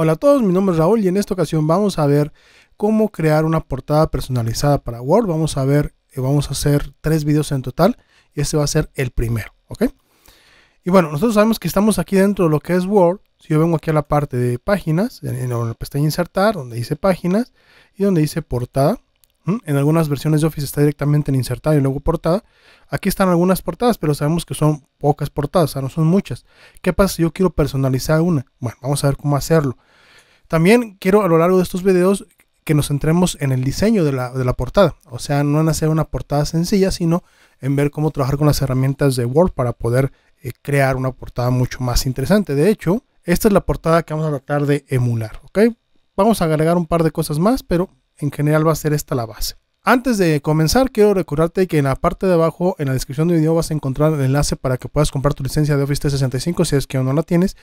Hola a todos, mi nombre es Raúl y en esta ocasión vamos a ver cómo crear una portada personalizada para Word. Vamos a hacer 3 videos en total y este va a ser el primero, ¿ok? Y bueno, nosotros sabemos que estamos aquí dentro de lo que es Word. Si yo vengo aquí a la parte de páginas, en la pestaña insertar, donde dice páginas y donde dice portada. En algunas versiones de Office está directamente en insertar y luego portada. Aquí están algunas portadas, pero sabemos que son pocas portadas, o sea, no son muchas. ¿Qué pasa si yo quiero personalizar una? Bueno, vamos a ver cómo hacerlo. También quiero a lo largo de estos videos que nos centremos en el diseño de la portada. O sea, no en hacer una portada sencilla, sino en ver cómo trabajar con las herramientas de Word para poder crear una portada mucho más interesante. De hecho, esta es la portada que vamos a tratar de emular, ¿ok? Vamos a agregar un par de cosas más, pero en general va a ser esta la base. Antes de comenzar, quiero recordarte que en la parte de abajo, en la descripción del video, vas a encontrar el enlace para que puedas comprar tu licencia de Office 365 si es que aún no la tienes.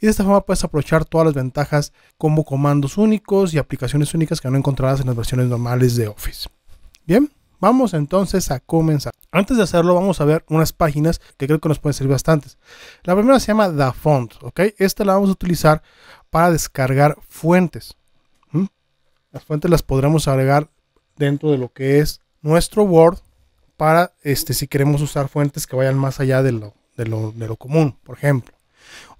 Y de esta forma puedes aprovechar todas las ventajas como comandos únicos y aplicaciones únicas que no encontrarás en las versiones normales de Office. Bien, vamos entonces a comenzar. Antes de hacerlo, vamos a ver unas páginas que creo que nos pueden servir bastantes. La primera se llama DaFont, ¿ok? Esta la vamos a utilizar para descargar fuentes. Las fuentes las podremos agregar dentro de lo que es nuestro Word para si queremos usar fuentes que vayan más allá de lo común, por ejemplo.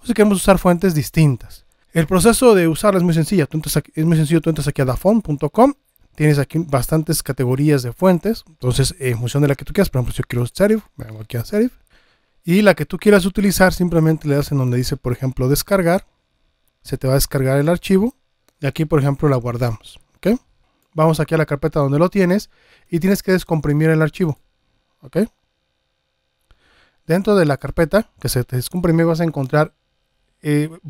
O si queremos usar fuentes distintas. El proceso de usarlas es muy sencillo. Tú entras aquí a dafont.com. Tienes aquí bastantes categorías de fuentes. Entonces, en función de la que tú quieras, por ejemplo, si yo quiero serif, me hago aquí a serif. Y la que tú quieras utilizar, simplemente le das en donde dice, por ejemplo, descargar. Se te va a descargar el archivo. Y aquí, por ejemplo, la guardamos. ¿Okay? Vamos aquí a la carpeta donde lo tienes y tienes que descomprimir el archivo. ¿Okay? Dentro de la carpeta que se te descomprime vas a encontrar,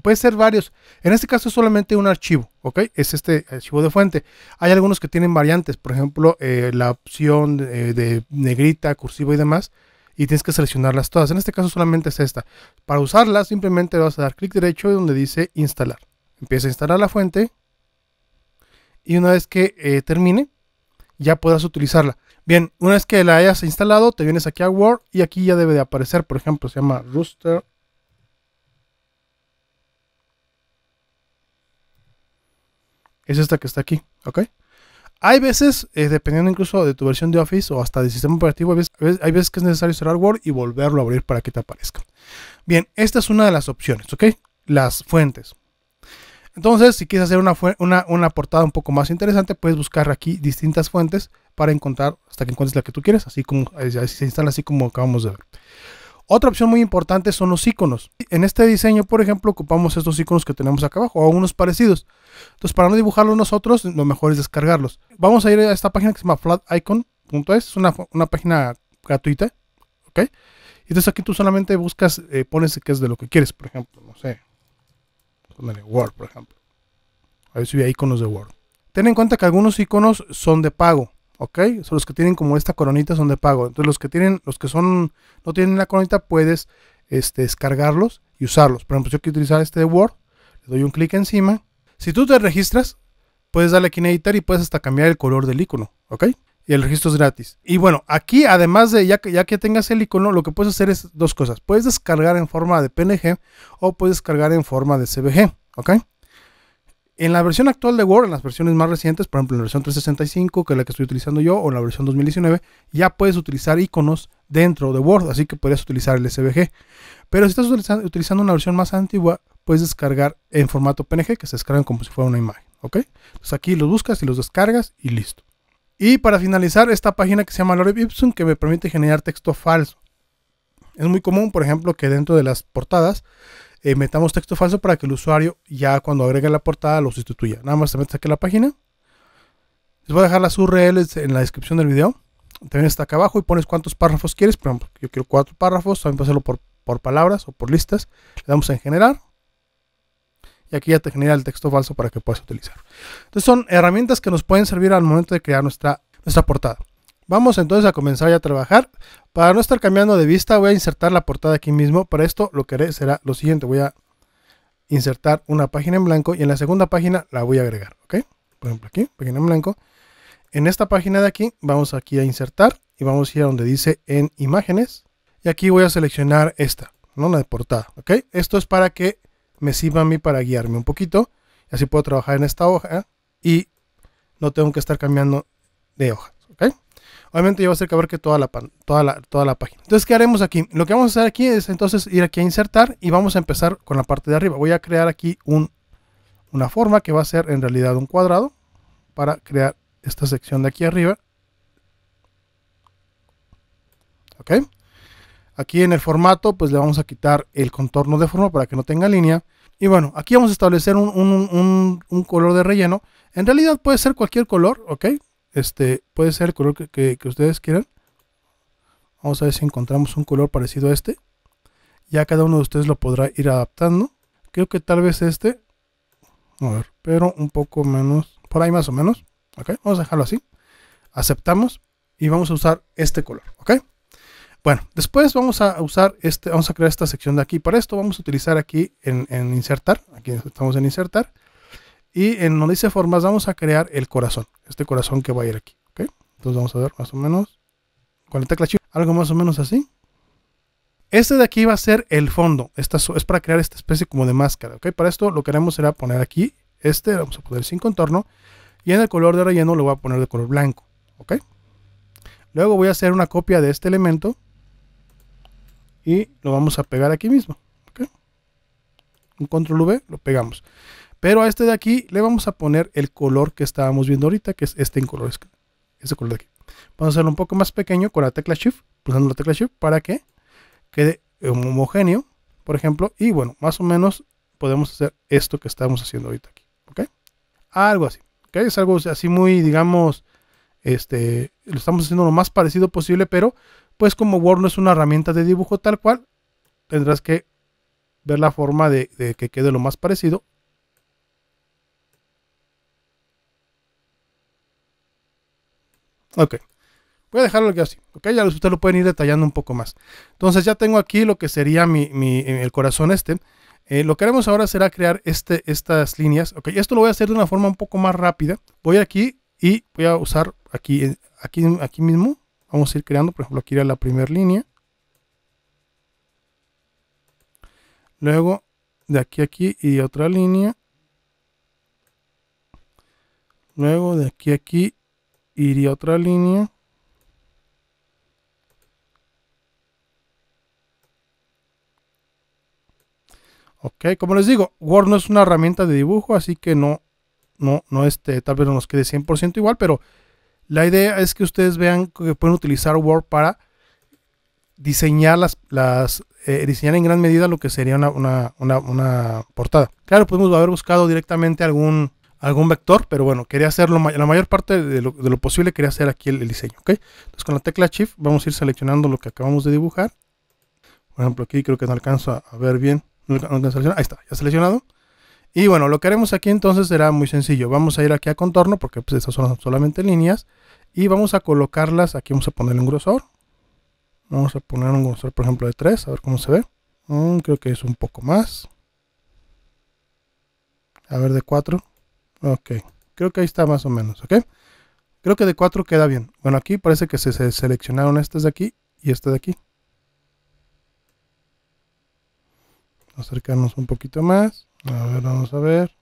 puede ser varios, en este caso solamente un archivo. ¿Okay? Es este archivo de fuente. Hay algunos que tienen variantes, por ejemplo, la opción de negrita, cursiva y demás, y tienes que seleccionarlas todas. En este caso solamente es esta. Para usarla simplemente vas a dar clic derecho donde dice instalar. Empieza a instalar la fuente. Y una vez que termine, ya podrás utilizarla. Bien, una vez que la hayas instalado, te vienes aquí a Word y aquí ya debe de aparecer. Por ejemplo, se llama Rooster. Es esta que está aquí, ¿ok? Hay veces, dependiendo incluso de tu versión de Office o hasta del sistema operativo, hay veces que es necesario cerrar Word y volverlo a abrir para que te aparezca. Bien, esta es una de las opciones, ¿ok? Las fuentes. Entonces, si quieres hacer una portada un poco más interesante, puedes buscar aquí distintas fuentes para encontrar hasta que encuentres la que tú quieres, así como se instala así como acabamos de ver. Otra opción muy importante son los iconos. En este diseño, por ejemplo, ocupamos estos iconos que tenemos acá abajo o unos parecidos. Entonces, para no dibujarlos nosotros, lo mejor es descargarlos. Vamos a ir a esta página que se llama flaticon.es, es una página gratuita, ¿ok? Entonces aquí tú solamente buscas, pones que es de lo que quieres, por ejemplo, no sé. Word, por ejemplo. A ver si hay iconos de Word. Ten en cuenta que algunos iconos son de pago, ¿ok? Son los que tienen como esta coronita, son de pago. Entonces los que no tienen la coronita, puedes descargarlos y usarlos. Por ejemplo, si yo quiero utilizar este de Word, le doy un clic encima. Si tú te registras, puedes darle aquí en editar y puedes hasta cambiar el color del icono, ¿ok? Y el registro es gratis. Y bueno, aquí además de ya que tengas el icono, lo que puedes hacer es dos cosas. Puedes descargar en forma de PNG o puedes descargar en forma de CBG, ¿ok? En la versión actual de Word, en las versiones más recientes, por ejemplo en la versión 365, que es la que estoy utilizando yo, o en la versión 2019, ya puedes utilizar iconos dentro de Word, así que podrías utilizar el CBG. Pero si estás utilizando una versión más antigua, puedes descargar en formato PNG, que se descargan como si fuera una imagen, ¿ok? Entonces aquí los buscas y los descargas y listo. Y para finalizar, esta página que se llama Lorem Ipsum, que me permite generar texto falso. Es muy común, por ejemplo, que dentro de las portadas metamos texto falso para que el usuario ya cuando agrega la portada lo sustituya. Nada más te metes aquí a la página. Les voy a dejar las URLs en la descripción del video. También está acá abajo y pones cuántos párrafos quieres. Por ejemplo, yo quiero 4 párrafos. También puedes hacerlo por palabras o por listas. Le damos en generar. Y aquí ya te genera el texto falso para que puedas utilizar. Entonces son herramientas que nos pueden servir al momento de crear nuestra portada. Vamos entonces a comenzar ya a trabajar. Para no estar cambiando de vista, voy a insertar la portada aquí mismo. Para esto lo que haré será lo siguiente. Voy a insertar una página en blanco y en la segunda página la voy a agregar. ¿Okay? Por ejemplo aquí, página en blanco. En esta página de aquí, vamos aquí a insertar y vamos a ir a donde dice en imágenes. Y aquí voy a seleccionar esta, ¿no? La de portada. ¿Okay? Esto es para que me sirva a mí para guiarme un poquito. Así puedo trabajar en esta hoja y no tengo que estar cambiando de hojas, ¿ok? Obviamente ya va a ser que abarque toda la página. Entonces, ¿qué haremos aquí? Lo que vamos a hacer aquí es entonces ir aquí a insertar y vamos a empezar con la parte de arriba. Voy a crear aquí una forma que va a ser en realidad un cuadrado para crear esta sección de aquí arriba. ¿Ok? Aquí en el formato pues le vamos a quitar el contorno de forma para que no tenga línea. Y bueno, aquí vamos a establecer un color de relleno. En realidad puede ser cualquier color, ¿ok? Puede ser el color que ustedes quieran. Vamos a ver si encontramos un color parecido a este. Ya cada uno de ustedes lo podrá ir adaptando. Creo que tal vez a ver, pero un poco menos, por ahí más o menos. Ok, vamos a dejarlo así. Aceptamos y vamos a usar este color, ok. Bueno, después vamos a usar vamos a crear esta sección de aquí. Para esto vamos a utilizar aquí en insertar, aquí estamos en insertar, y en donde dice formas vamos a crear el corazón, este corazón que va a ir aquí, ¿ok? Entonces vamos a ver más o menos, con la tecla shift, algo más o menos así. Este de aquí va a ser el fondo, es para crear esta especie como de máscara, ¿ok? Para esto lo que haremos será poner aquí, vamos a poner sin contorno, y en el color de relleno lo voy a poner de color blanco, ¿ok? Luego voy a hacer una copia de este elemento, y lo vamos a pegar aquí mismo, ¿ok? Un control V, lo pegamos. Pero a este de aquí le vamos a poner el color que estábamos viendo ahorita, que es este color de aquí. Vamos a hacerlo un poco más pequeño con la tecla Shift, pulsando la tecla Shift para que quede homogéneo, por ejemplo. Y bueno, más o menos podemos hacer esto que estamos haciendo ahorita aquí, ¿ok? Algo así, ¿ok? Es algo así muy, digamos, lo estamos haciendo lo más parecido posible, pero pues como Word no es una herramienta de dibujo tal cual, tendrás que ver la forma de que quede lo más parecido. Ok, voy a dejarlo así, ok, ya ustedes lo pueden ir detallando un poco más. Entonces ya tengo aquí lo que sería el corazón lo que haremos ahora será crear estas líneas. Ok, esto lo voy a hacer de una forma un poco más rápida. Voy aquí y voy a usar aquí mismo. Vamos a ir creando, por ejemplo, aquí era la primera línea. Luego, de aquí a aquí y otra línea. Luego, de aquí a aquí iría otra línea. Ok, como les digo, Word no es una herramienta de dibujo, así que tal vez no nos quede 100% igual, pero la idea es que ustedes vean que pueden utilizar Word para diseñar diseñar en gran medida lo que sería una portada. Claro, podemos haber buscado directamente algún vector, pero bueno, quería hacer la mayor parte de lo posible, quería hacer aquí el diseño, ¿ok? Entonces con la tecla Shift vamos a ir seleccionando lo que acabamos de dibujar. Por ejemplo, aquí creo que no alcanzo a ver bien. Ahí está, ya seleccionado. Y bueno, lo que haremos aquí entonces será muy sencillo. Vamos a ir aquí a contorno porque pues estas son solamente líneas. Y vamos a colocarlas, aquí vamos a ponerle un grosor. Vamos a poner un grosor, por ejemplo, de 3, a ver cómo se ve. Creo que es un poco más. A ver, de 4. Ok, creo que ahí está más o menos, ¿ok? Creo que de 4 queda bien. Bueno, aquí parece que se seleccionaron estas de aquí y esta de aquí. Acercarnos un poquito más. A ver, vamos a ver.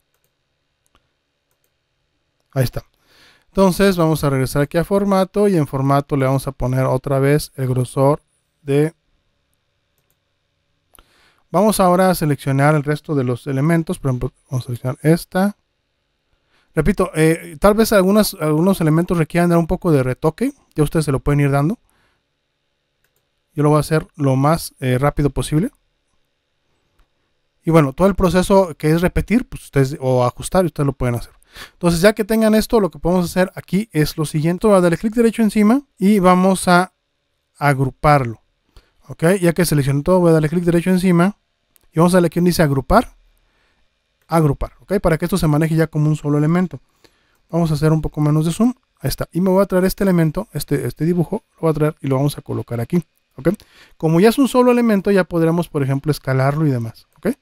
Ahí está. Entonces vamos a regresar aquí a formato y en formato le vamos a poner otra vez el grosor de... Vamos ahora a seleccionar el resto de los elementos. Por ejemplo, vamos a seleccionar esta. Repito, tal vez algunos elementos requieran dar un poco de retoque. Ya ustedes se lo pueden ir dando. Yo lo voy a hacer lo más rápido posible. Y bueno, todo el proceso que es repetir, pues ustedes, o ajustar, ustedes lo pueden hacer. Entonces ya que tengan esto, lo que podemos hacer aquí es lo siguiente. Voy a darle clic derecho encima y vamos a agruparlo. Ok, ya que seleccioné todo, voy a darle clic derecho encima. Y vamos a darle aquí donde dice agrupar. Agrupar, ok, para que esto se maneje ya como un solo elemento. Vamos a hacer un poco menos de zoom. Ahí está. Y me voy a traer este elemento, este dibujo, lo voy a traer y lo vamos a colocar aquí. Ok, como ya es un solo elemento, ya podremos, por ejemplo, escalarlo y demás. Ok.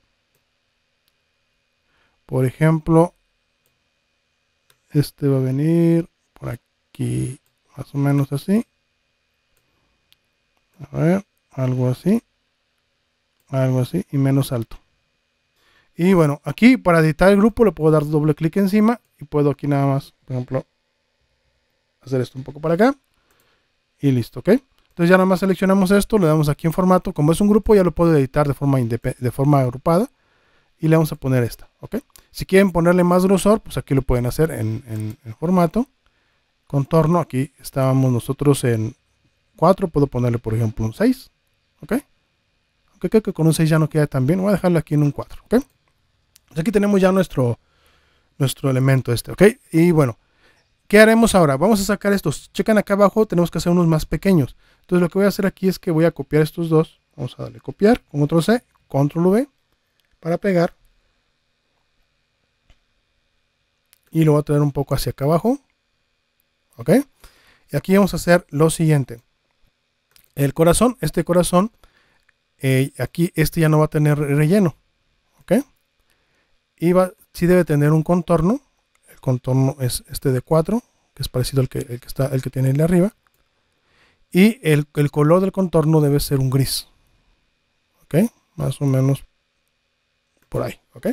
Por ejemplo, este va a venir por aquí, más o menos así. A ver, algo así. Algo así y menos alto. Y bueno, aquí para editar el grupo le puedo dar doble clic encima y puedo aquí nada más, por ejemplo, hacer esto un poco para acá y listo, ¿ok? Entonces ya nada más seleccionamos esto, le damos aquí en formato. Como es un grupo ya lo puedo editar de forma agrupada y le vamos a poner esta, ¿ok? Si quieren ponerle más grosor, pues aquí lo pueden hacer en formato. Contorno, aquí estábamos nosotros en 4, puedo ponerle por ejemplo un 6, ¿ok? Aunque creo que con un 6 ya no queda tan bien, voy a dejarlo aquí en un 4, ¿ok? Pues aquí tenemos ya nuestro elemento este, ¿ok? Y bueno, ¿qué haremos ahora? Vamos a sacar estos, checan acá abajo, tenemos que hacer unos más pequeños. Entonces lo que voy a hacer aquí es que voy a copiar estos dos, vamos a darle copiar, con control C, control V, para pegar. Y lo voy a traer un poco hacia acá abajo. ¿Ok? Y aquí vamos a hacer lo siguiente. El corazón, este corazón, aquí este ya no va a tener relleno. ¿Ok? Y sí debe tener un contorno. El contorno es este de 4, que es parecido al que tiene el de arriba. Y el color del contorno debe ser un gris. ¿Ok? Más o menos por ahí. ¿Ok?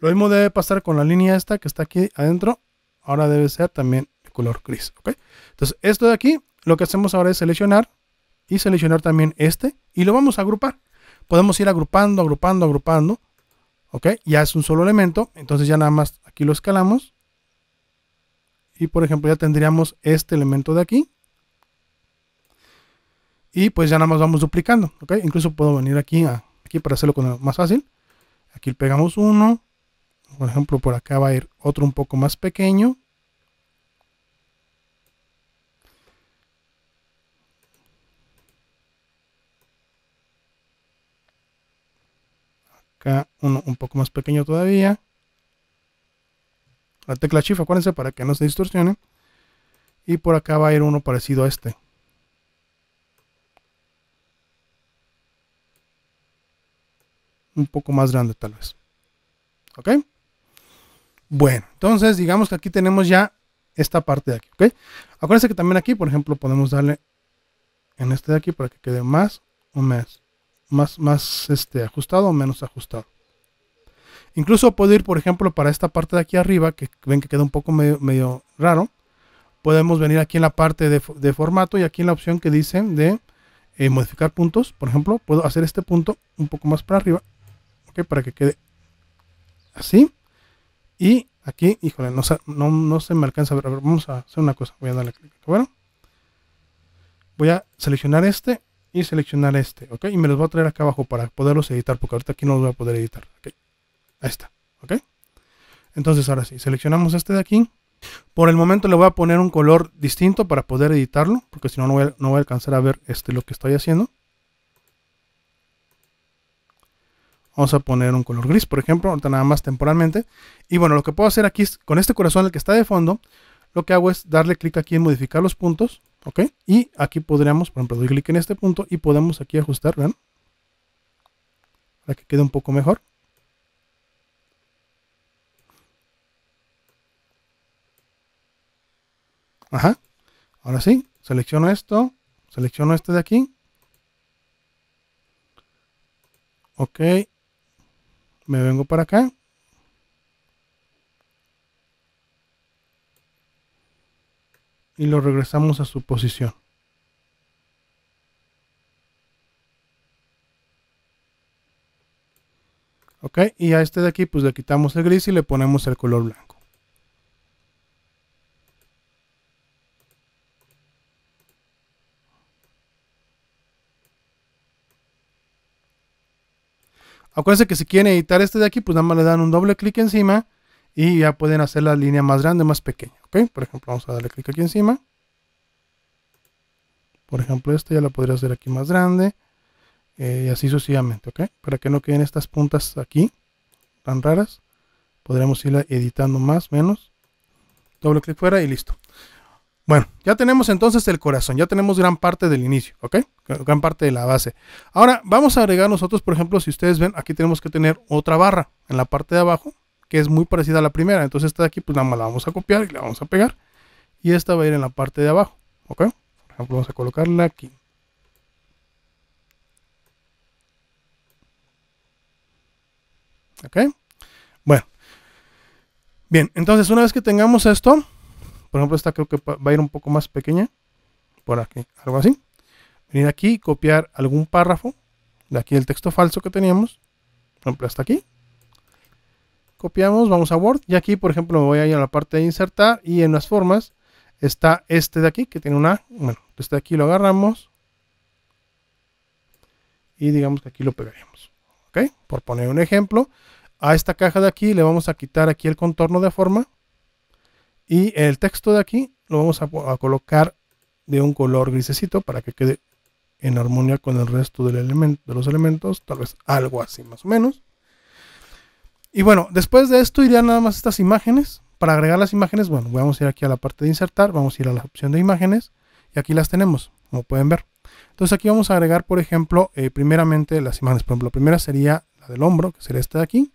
Lo mismo debe pasar con la línea esta que está aquí adentro. Ahora debe ser también color gris, ¿ok? Entonces esto de aquí, lo que hacemos ahora es seleccionar y seleccionar también este y lo vamos a agrupar. Podemos ir agrupando, agrupando, agrupando, ¿ok? Ya es un solo elemento, entonces ya nada más aquí lo escalamos y por ejemplo ya tendríamos este elemento de aquí y pues ya nada más vamos duplicando, ¿ok? Incluso puedo venir aquí para hacerlo más fácil. Aquí pegamos uno, por ejemplo por acá va a ir otro un poco más pequeño. Acá uno un poco más pequeño todavía. La tecla Shift, acuérdense, para que no se distorsione. Y por acá va a ir uno parecido a este. Un poco más grande tal vez. ¿Ok? Bueno, entonces digamos que aquí tenemos ya esta parte de aquí. ¿Ok? Acuérdense que también aquí, por ejemplo, podemos darle en este de aquí para que quede más o menos. Más ajustado o menos ajustado. Incluso puedo ir por ejemplo para esta parte de aquí arriba, que ven que queda un poco medio raro. Podemos venir aquí en la parte de formato y aquí en la opción que dice de modificar puntos, por ejemplo puedo hacer este punto un poco más para arriba, ¿okay? Para que quede así. Y aquí, híjole, no se me alcanza a ver. A ver, vamos a hacer una cosa, voy a darle clic. Bueno, voy a seleccionar este y seleccionar este, ok, y me los voy a traer acá abajo para poderlos editar, porque ahorita aquí no los voy a poder editar, ok, ahí está, ok. Entonces ahora sí, seleccionamos este de aquí, por el momento le voy a poner un color distinto para poder editarlo, porque si no, no voy a alcanzar a ver lo que estoy haciendo. Vamos a poner un color gris, por ejemplo, ahorita nada más temporalmente. Y bueno, lo que puedo hacer aquí es, con este corazón el que está de fondo, lo que hago es darle clic aquí en modificar los puntos, ¿ok? Y aquí podríamos, por ejemplo, doy clic en este punto y podemos aquí ajustar, ¿ven? Para que quede un poco mejor. Ajá. Ahora sí, selecciono esto, selecciono este de aquí. Ok. Me vengo para acá. Y lo regresamos a su posición. Ok, y a este de aquí pues le quitamos el gris y le ponemos el color blanco. Acuérdense que si quieren editar este de aquí pues nada más le dan un doble clic encima y ya pueden hacer la línea más grande, más pequeña. ¿Okay? Por ejemplo, vamos a darle clic aquí encima. Por ejemplo, esta ya la podría hacer aquí más grande. Y así sucesivamente, ¿ok? Para que no queden estas puntas aquí tan raras. Podremos irla editando más, menos. Doble clic fuera y listo. Bueno, ya tenemos entonces el corazón. Ya tenemos gran parte del inicio, ¿ok? Gran parte de la base. Ahora, vamos a agregar nosotros, por ejemplo, si ustedes ven, aquí tenemos que tener otra barra en la parte de abajo, que es muy parecida a la primera. Entonces esta de aquí pues nada más la vamos a copiar y la vamos a pegar, y esta va a ir en la parte de abajo, ok. Por ejemplo, vamos a colocarla aquí, ¿Ok? Bueno. Bien, entonces una vez que tengamos esto, por ejemplo esta creo que va a ir un poco más pequeña, por aquí, algo así. Venir aquí y copiar algún párrafo, de aquí el texto falso que teníamos, por ejemplo hasta aquí. Copiamos, vamos a Word y aquí por ejemplo me voy a ir a la parte de insertar y en las formas está este de aquí que tiene una, bueno, este de aquí lo agarramos y digamos que aquí lo pegaríamos, ¿ok? Por poner un ejemplo. A esta caja de aquí le vamos a quitar aquí el contorno de forma y el texto de aquí lo vamos a colocar de un color grisecito para que quede en armonía con el resto del elemento, de los elementos, tal vez algo así más o menos. Y bueno, después de esto irían nada más estas imágenes. Para agregar las imágenes, bueno, vamos a ir aquí a la parte de insertar, vamos a ir a la opción de imágenes y aquí las tenemos, como pueden ver. Entonces aquí vamos a agregar, por ejemplo, primeramente las imágenes. Por ejemplo, la primera sería la del hombro, que sería esta de aquí.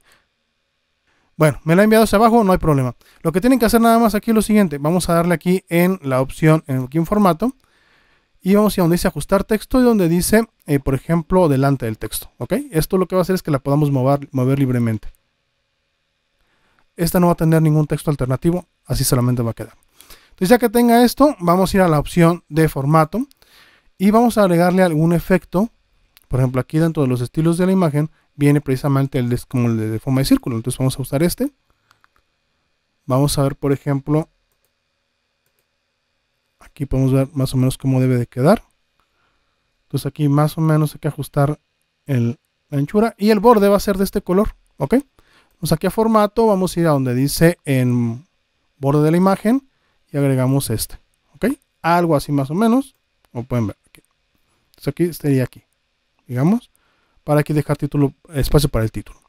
Bueno, me la ha enviado hacia abajo, no hay problema. Lo que tienen que hacer nada más aquí es lo siguiente. Vamos a darle aquí en la opción, aquí en formato. Y vamos a donde dice ajustar texto y donde dice, por ejemplo, delante del texto. ¿Ok? Esto lo que va a hacer es que la podamos mover libremente. Esta no va a tener ningún texto alternativo, así solamente va a quedar. Entonces ya que tenga esto, vamos a ir a la opción de formato. Y vamos a agregarle algún efecto. Por ejemplo, aquí dentro de los estilos de la imagen viene precisamente el como el de forma de círculo, entonces vamos a usar este. Vamos a ver, por ejemplo, aquí podemos ver más o menos cómo debe de quedar. Entonces aquí más o menos hay que ajustar la anchura y el borde va a ser de este color, ¿ok? Entonces aquí a formato vamos a ir a donde dice en borde de la imagen y agregamos este, ¿ok? Algo así más o menos, como pueden ver. Okay. Entonces aquí sería aquí, digamos. Para aquí dejar título, espacio para el título.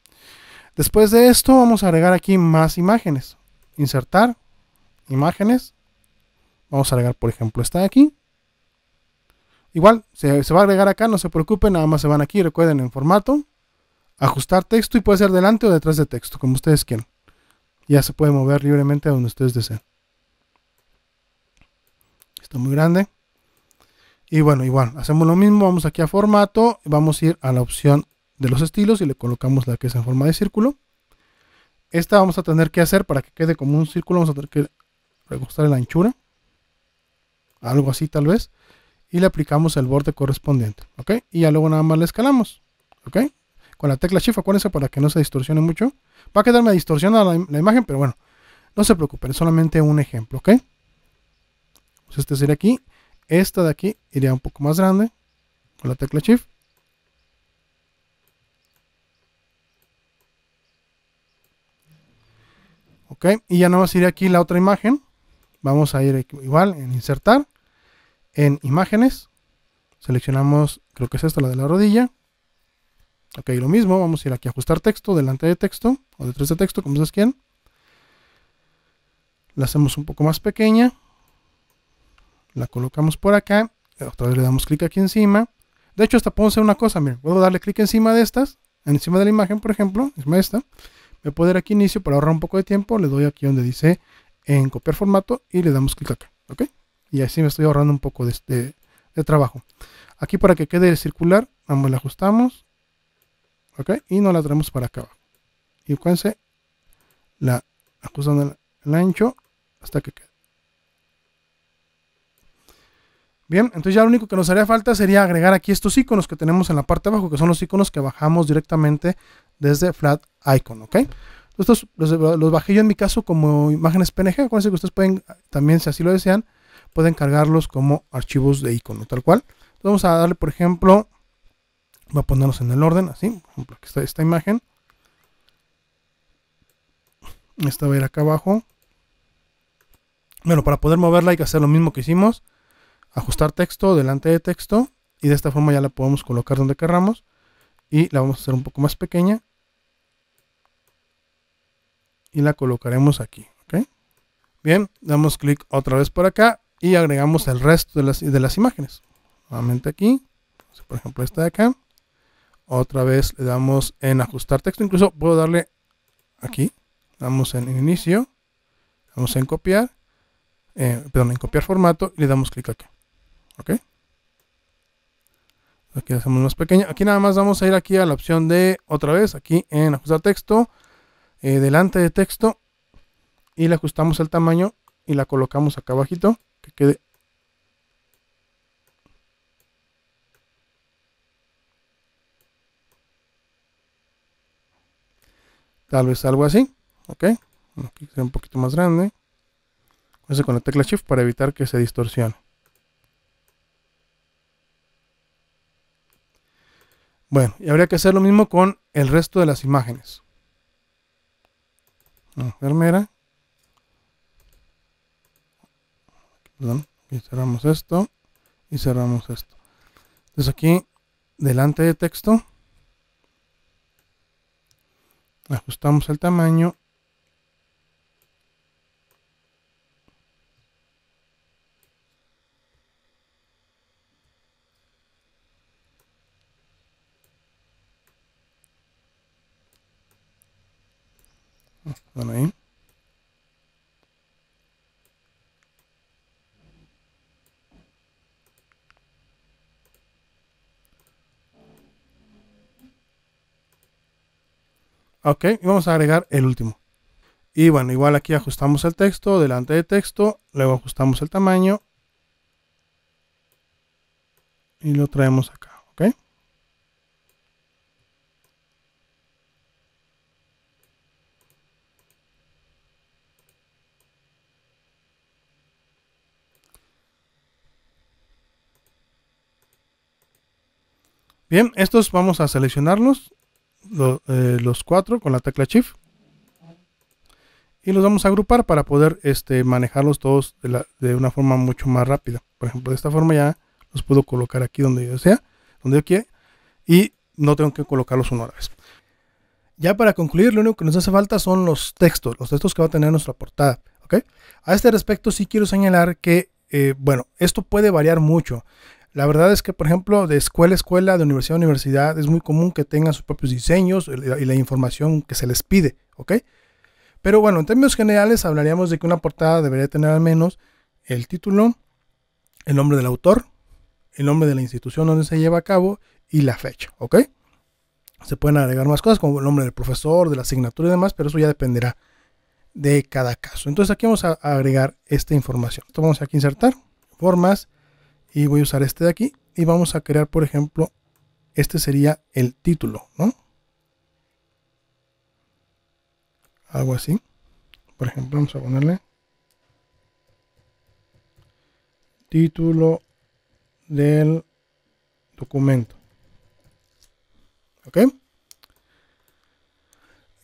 Después de esto vamos a agregar aquí más imágenes. Insertar, imágenes. Vamos a agregar por ejemplo esta de aquí. Igual se va a agregar acá, no se preocupen, nada más se van aquí, recuerden en formato. Ajustar texto y puede ser delante o detrás de texto, como ustedes quieran. Ya se puede mover libremente a donde ustedes deseen. Está muy grande. Y bueno, igual, hacemos lo mismo, vamos aquí a formato, vamos a ir a la opción de los estilos y le colocamos la que es en forma de círculo. Esta vamos a tener que hacer para que quede como un círculo, vamos a tener que reajustar la anchura. Algo así tal vez. Y le aplicamos el borde correspondiente, ¿ok? Y ya luego nada más le escalamos, ¿ok? Con la tecla Shift, acuérdense, para que no se distorsione mucho. Va a quedarme distorsionada la imagen, pero bueno, no se preocupen, es solamente un ejemplo, ¿ok? Pues este sería aquí. Esta de aquí iría un poco más grande, con la tecla Shift. Ok, y ya nada más iría aquí la otra imagen. Vamos a ir aquí, igual en insertar, en imágenes. Seleccionamos, creo que es esta, la de la rodilla. Ok, lo mismo, vamos a ir aquí a ajustar texto, delante de texto, o detrás de texto, como ustedes quieran. La hacemos un poco más pequeña. La colocamos por acá, otra vez le damos clic aquí encima. De hecho, hasta puedo hacer una cosa, miren, puedo darle clic encima de estas, encima de la imagen, por ejemplo, encima de esta. Me puedo ir aquí inicio para ahorrar un poco de tiempo, le doy aquí donde dice en copiar formato y le damos clic acá, ¿ok? Y así me estoy ahorrando un poco de trabajo. Aquí para que quede circular, vamos, la ajustamos, ¿ok? Y nos la traemos para acá abajo. Y acuérdense, la ajustando el ancho hasta que quede. Bien, entonces ya lo único que nos haría falta sería agregar aquí estos iconos que tenemos en la parte de abajo, que son los iconos que bajamos directamente desde Flaticon, ¿ok? Estos los bajé yo en mi caso como imágenes PNG, acuérdense que ustedes pueden, también si así lo desean, pueden cargarlos como archivos de icono, tal cual. Entonces vamos a darle, por ejemplo, voy a ponernos en el orden, así, por ejemplo, aquí está esta imagen. Esta va a ir acá abajo. Bueno, para poder moverla hay que hacer lo mismo que hicimos. Ajustar texto, delante de texto, y de esta forma ya la podemos colocar donde querramos y la vamos a hacer un poco más pequeña y la colocaremos aquí, ¿ok? Bien, damos clic otra vez por acá y agregamos el resto de las imágenes. Nuevamente aquí, por ejemplo esta de acá, otra vez le damos en ajustar texto, incluso puedo darle aquí, damos en inicio, damos en copiar, en copiar formato y le damos clic acá. ¿Ok? Aquí hacemos más pequeña. Aquí nada más vamos a ir aquí a la opción de otra vez, aquí en ajustar texto, delante de texto, y le ajustamos el tamaño y la colocamos acá abajito, que quede. Tal vez algo así, ok. Aquí sea un poquito más grande. Eso con la tecla Shift para evitar que se distorsione. Bueno, y habría que hacer lo mismo con el resto de las imágenes. Enfermera. Perdón, y cerramos esto. Y cerramos esto. Entonces aquí, delante de texto, ajustamos el tamaño. Bueno, ahí. Ok, y vamos a agregar el último. Y bueno, igual aquí ajustamos el texto, delante de texto, luego ajustamos el tamaño y lo traemos acá, ok. Bien, estos vamos a seleccionarlos, los cuatro con la tecla Shift, y los vamos a agrupar para poder manejarlos todos de una forma mucho más rápida. Por ejemplo, de esta forma ya los puedo colocar aquí donde yo desea, donde yo quiera, y no tengo que colocarlos uno a la vez. Ya para concluir, lo único que nos hace falta son los textos que va a tener nuestra portada, ¿okay? A este respecto sí quiero señalar que, bueno, esto puede variar mucho. La verdad es que, por ejemplo, de escuela a escuela, de universidad a universidad, es muy común que tengan sus propios diseños y la información que se les pide, ¿ok? Pero bueno, en términos generales hablaríamos de que una portada debería tener al menos el título, el nombre del autor, el nombre de la institución donde se lleva a cabo y la fecha, ¿ok? Se pueden agregar más cosas como el nombre del profesor, de la asignatura y demás, pero eso ya dependerá de cada caso. Entonces aquí vamos a agregar esta información. Entonces vamos aquí a insertar formas. Y voy a usar este de aquí y vamos a crear, por ejemplo, este sería el título, ¿no? Algo así. Por ejemplo, vamos a ponerle título del documento. ¿Ok?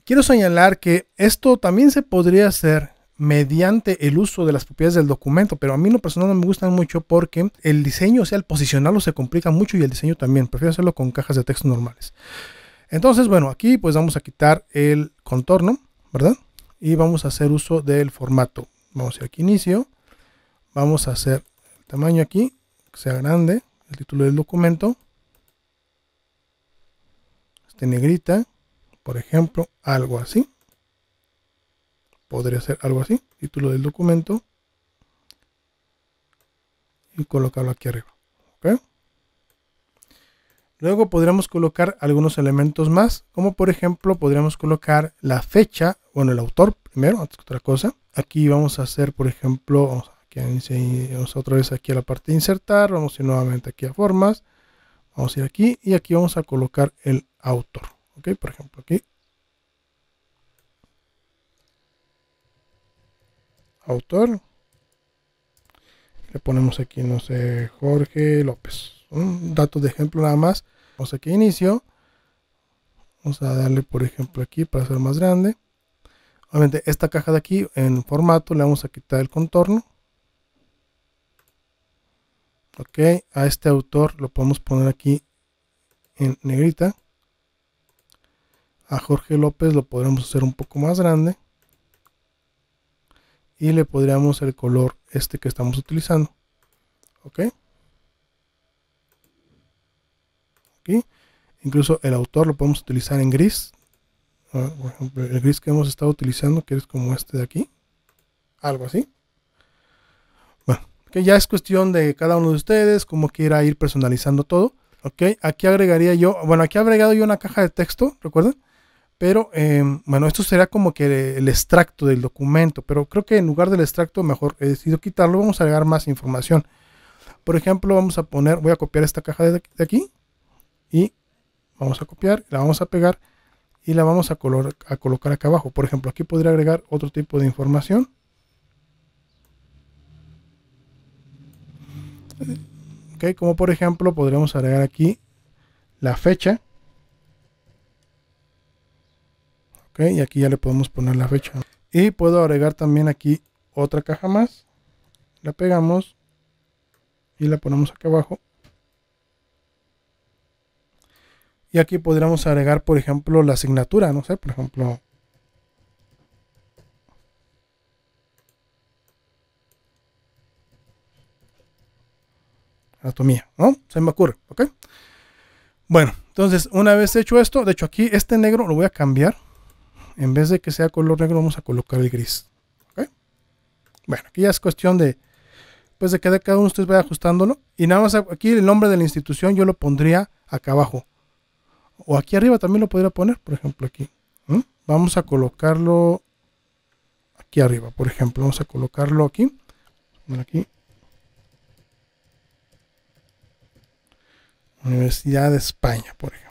Quiero señalar que esto también se podría hacer mediante el uso de las propiedades del documento, pero a mí en lo personal no me gustan mucho porque el diseño, o sea, el posicionarlo se complica mucho y el diseño también. Prefiero hacerlo con cajas de texto normales. Entonces, bueno, aquí pues vamos a quitar el contorno, ¿verdad? Y vamos a hacer uso del formato. Vamos a ir aquí inicio, vamos a hacer el tamaño aquí, que sea grande, el título del documento, negrita, por ejemplo, algo así. Podría ser algo así, título del documento, y colocarlo aquí arriba, ¿okay? Luego podríamos colocar algunos elementos más, como por ejemplo podríamos colocar la fecha, bueno, el autor primero, antes que otra cosa. Aquí vamos a hacer, por ejemplo, vamos, aquí, vamos otra vez aquí a la parte de insertar, vamos a ir nuevamente aquí a formas, vamos a ir aquí y aquí vamos a colocar el autor, ¿okay? Por ejemplo aquí, autor, le ponemos aquí, no sé, Jorge López, un dato de ejemplo nada más. Vamos aquí a inicio, vamos a darle por ejemplo aquí para hacer más grande. Obviamente esta caja de aquí en formato le vamos a quitar el contorno, ok. A este autor lo podemos poner aquí en negrita, a Jorge López lo podremos hacer un poco más grande y le podríamos el color este que estamos utilizando, ok. Aquí incluso el autor lo podemos utilizar en gris, por ejemplo el gris que hemos estado utilizando, que es como este de aquí, algo así. Bueno, que ya es cuestión de cada uno de ustedes cómo quiera ir personalizando todo. Ok, aquí agregaría yo, bueno, aquí he agregado yo una caja de texto, ¿recuerdan? Pero, bueno, esto será como que el extracto del documento, pero creo que en lugar del extracto mejor he decidido quitarlo, vamos a agregar más información. Por ejemplo, vamos a poner, voy a copiar esta caja de aquí y vamos a copiar, la vamos a pegar y la vamos a colocar acá abajo. Por ejemplo, aquí podría agregar otro tipo de información. Ok, como por ejemplo podríamos agregar aquí la fecha. Okay, y aquí ya le podemos poner la fecha. Y puedo agregar también aquí otra caja más. La pegamos y la ponemos acá abajo. Y aquí podríamos agregar, por ejemplo, la asignatura. No sé, por ejemplo. Anatomía, ¿no? Se me ocurre, ¿ok? Bueno, entonces una vez hecho esto, de hecho aquí este negro lo voy a cambiar. En vez de que sea color negro, vamos a colocar el gris. ¿Okay? Bueno, aquí ya es cuestión de, pues, de que de cada uno de ustedes vaya ajustándolo. Y nada más aquí el nombre de la institución yo lo pondría acá abajo. O aquí arriba también lo podría poner, por ejemplo, aquí. Vamos a colocarlo aquí arriba, por ejemplo. Vamos a colocarlo aquí. Universidad de España, por ejemplo.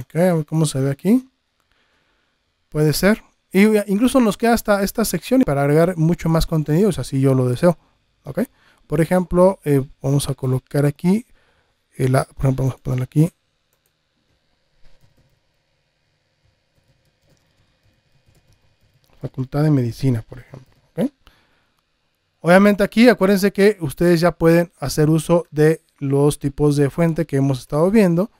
Ok, a ver cómo se ve aquí. Puede ser. Y incluso nos queda hasta esta sección para agregar mucho más contenido, o sea, si yo lo deseo. Ok. Por ejemplo, vamos a colocar aquí. Por ejemplo, vamos a ponerla aquí. Facultad de Medicina, por ejemplo. Okay. Obviamente aquí, acuérdense que ustedes ya pueden hacer uso de los tipos de fuente que hemos estado viendo.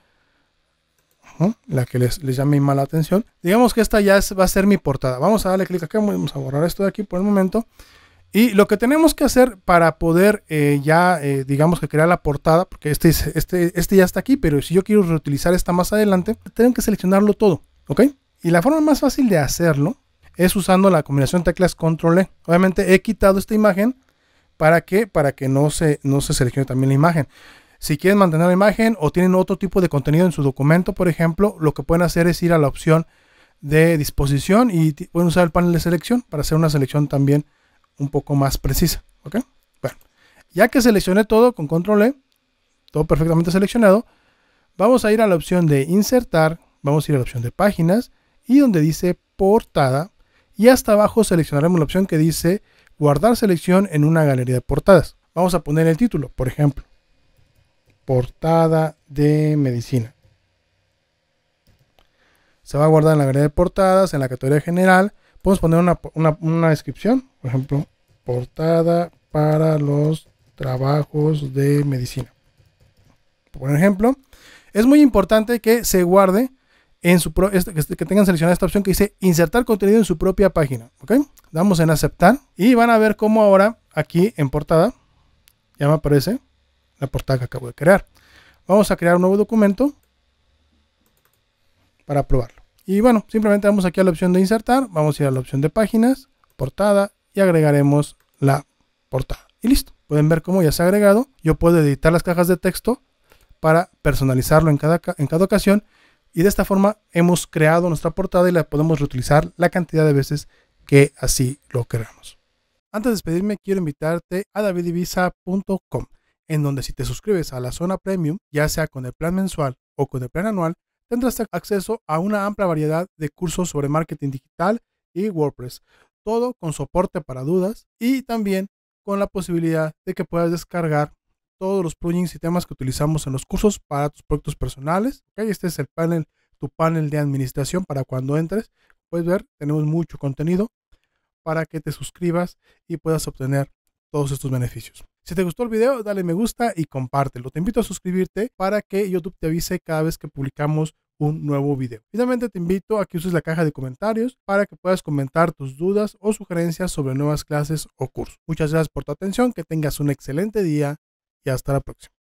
La que les llame más la atención. Digamos que esta ya va a ser mi portada. Vamos a darle clic acá, vamos a borrar esto de aquí por el momento. Y lo que tenemos que hacer para poder digamos que crear la portada, porque este ya está aquí, pero si yo quiero reutilizar esta más adelante, tengo que seleccionarlo todo, ¿ok? Y la forma más fácil de hacerlo es usando la combinación teclas Control-E. Obviamente he quitado esta imagen para que no se seleccione también la imagen. Si quieren mantener la imagen o tienen otro tipo de contenido en su documento, por ejemplo, lo que pueden hacer es ir a la opción de disposición y pueden usar el panel de selección para hacer una selección también un poco más precisa. ¿Ok? Bueno, ya que seleccioné todo con Control-E, todo perfectamente seleccionado, vamos a ir a la opción de insertar, vamos a ir a la opción de páginas y donde dice portada y hasta abajo seleccionaremos la opción que dice guardar selección en una galería de portadas. Vamos a poner el título, por ejemplo. Portada de medicina. Se va a guardar en la galería de portadas, en la categoría general. Podemos poner una descripción, por ejemplo, portada para los trabajos de medicina. Por ejemplo, es muy importante que se guarde en su que tengan seleccionada esta opción que dice insertar contenido en su propia página. ¿Ok? Damos en aceptar y van a ver cómo ahora aquí en portada ya me aparece la portada que acabo de crear. Vamos a crear un nuevo documento para probarlo. Y bueno, simplemente vamos aquí a la opción de insertar, vamos a ir a la opción de páginas, portada y agregaremos la portada. Y listo, pueden ver cómo ya se ha agregado. Yo puedo editar las cajas de texto para personalizarlo en cada ocasión y de esta forma hemos creado nuestra portada y la podemos reutilizar la cantidad de veces que así lo queramos. Antes de despedirme, quiero invitarte a davidibiza.com. en donde si te suscribes a la zona premium, ya sea con el plan mensual o con el plan anual, tendrás acceso a una amplia variedad de cursos sobre marketing digital y WordPress, todo con soporte para dudas y también con la posibilidad de que puedas descargar todos los plugins y temas que utilizamos en los cursos para tus proyectos personales. ¿Okay? Este es el panel, tu panel de administración para cuando entres. Puedes ver, tenemos mucho contenido para que te suscribas y puedas obtener todos estos beneficios. Si te gustó el video, dale me gusta y compártelo. Te invito a suscribirte para que YouTube te avise cada vez que publicamos un nuevo video. Finalmente te invito a que uses la caja de comentarios para que puedas comentar tus dudas o sugerencias sobre nuevas clases o cursos. Muchas gracias por tu atención, que tengas un excelente día y hasta la próxima.